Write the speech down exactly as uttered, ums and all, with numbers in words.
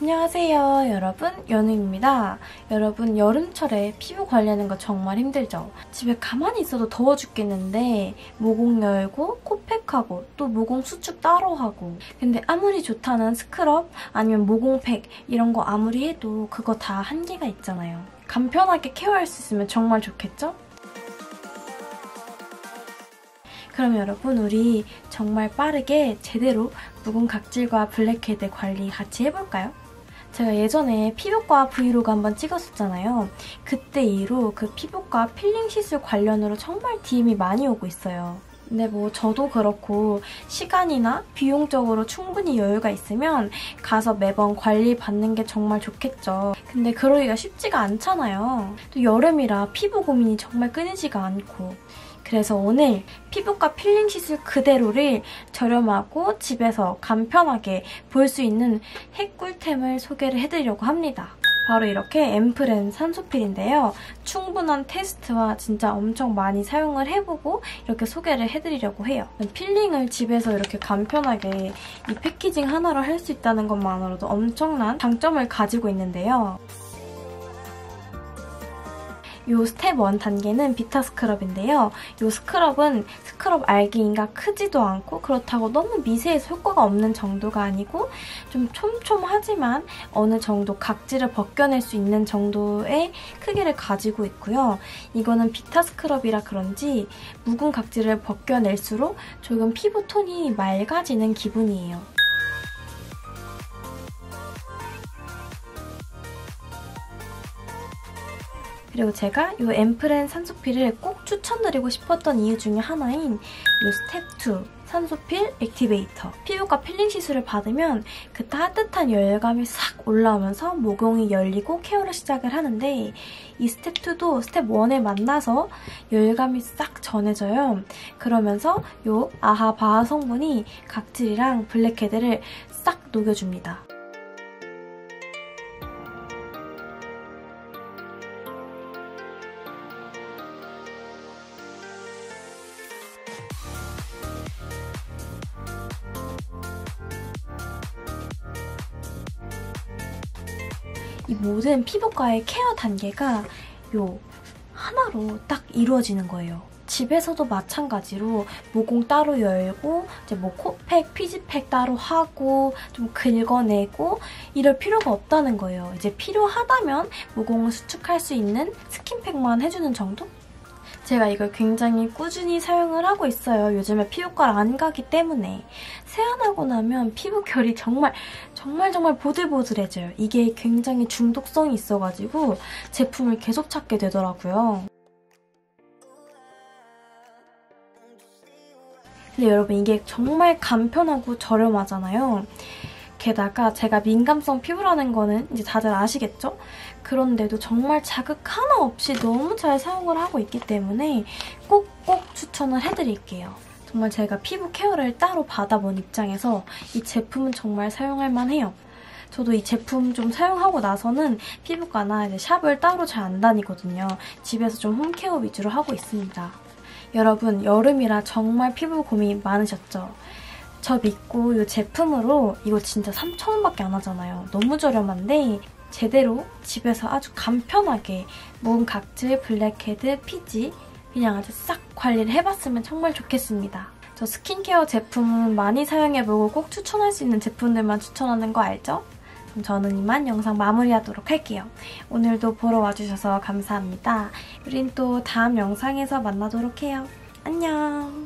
안녕하세요 여러분, 연우입니다. 여러분, 여름철에 피부 관리하는 거 정말 힘들죠? 집에 가만히 있어도 더워 죽겠는데 모공 열고 코팩하고 또 모공 수축 따로 하고, 근데 아무리 좋다는 스크럽 아니면 모공팩 이런 거 아무리 해도 그거 다 한계가 있잖아요. 간편하게 케어할 수 있으면 정말 좋겠죠? 그럼 여러분, 우리 정말 빠르게 제대로 묵은 각질과 블랙헤드 관리 같이 해볼까요? 제가 예전에 피부과 브이로그 한번 찍었었잖아요. 그때 이후로 그 피부과 필링 시술 관련으로 정말 디엠이 많이 오고 있어요. 근데 뭐 저도 그렇고 시간이나 비용적으로 충분히 여유가 있으면 가서 매번 관리 받는 게 정말 좋겠죠. 근데 그러기가 쉽지가 않잖아요. 또 여름이라 피부 고민이 정말 끊이지가 않고, 그래서 오늘 피부과 필링 시술 그대로를 저렴하고 집에서 간편하게 볼 수 있는 핵꿀템을 소개를 해드리려고 합니다. 바로 이렇게 앰플앤 산소필인데요. 충분한 테스트와 진짜 엄청 많이 사용을 해보고 이렇게 소개를 해드리려고 해요. 필링을 집에서 이렇게 간편하게 이 패키징 하나로 할 수 있다는 것만으로도 엄청난 장점을 가지고 있는데요. 요 스텝 일 단계는 비타 스크럽인데요. 요 스크럽은 스크럽 알갱이가 크지도 않고 그렇다고 너무 미세해서 효과가 없는 정도가 아니고 좀 촘촘하지만 어느 정도 각질을 벗겨낼 수 있는 정도의 크기를 가지고 있고요. 이거는 비타 스크럽이라 그런지 묵은 각질을 벗겨낼수록 조금 피부 톤이 맑아지는 기분이에요. 그리고 제가 이 앰플앤 산소필을 꼭 추천드리고 싶었던 이유 중에 하나인 이 스텝 이 산소필 액티베이터. 피부과 필링 시술을 받으면 그 따뜻한 열감이 싹 올라오면서 모공이 열리고 케어를 시작을 하는데, 이 스텝 이도 스텝 일에 만나서 열감이 싹 전해져요. 그러면서 이 아하 바하 성분이 각질이랑 블랙헤드를 싹 녹여줍니다. 이 모든 피부과의 케어 단계가 요 하나로 딱 이루어지는 거예요. 집에서도 마찬가지로 모공 따로 열고 이제 뭐 코팩, 피지팩 따로 하고 좀 긁어내고 이럴 필요가 없다는 거예요. 이제 필요하다면 모공을 수축할 수 있는 스킨팩만 해주는 정도? 제가 이걸 굉장히 꾸준히 사용을 하고 있어요. 요즘에 피부과를 안 가기 때문에. 세안하고 나면 피부결이 정말 정말 정말 보들보들해져요. 이게 굉장히 중독성이 있어가지고 제품을 계속 찾게 되더라고요. 근데 여러분, 이게 정말 간편하고 저렴하잖아요. 게다가 제가 민감성 피부라는 거는 이제 다들 아시겠죠? 그런데도 정말 자극 하나 없이 너무 잘 사용을 하고 있기 때문에 꼭꼭 추천을 해드릴게요. 정말 제가 피부 케어를 따로 받아본 입장에서 이 제품은 정말 사용할 만해요. 저도 이 제품 좀 사용하고 나서는 피부과나 이제 샵을 따로 잘 안 다니거든요. 집에서 좀 홈케어 위주로 하고 있습니다. 여러분, 여름이라 정말 피부 고민 많으셨죠? 저 믿고 이 제품으로, 이거 진짜 삼천 원밖에 안 하잖아요. 너무 저렴한데 제대로 집에서 아주 간편하게 모공 각질, 블랙헤드, 피지 그냥 아주 싹 관리를 해봤으면 정말 좋겠습니다. 저 스킨케어 제품 많이 사용해보고 꼭 추천할 수 있는 제품들만 추천하는 거 알죠? 그럼 저는 이만 영상 마무리하도록 할게요. 오늘도 보러 와주셔서 감사합니다. 우린 또 다음 영상에서 만나도록 해요. 안녕!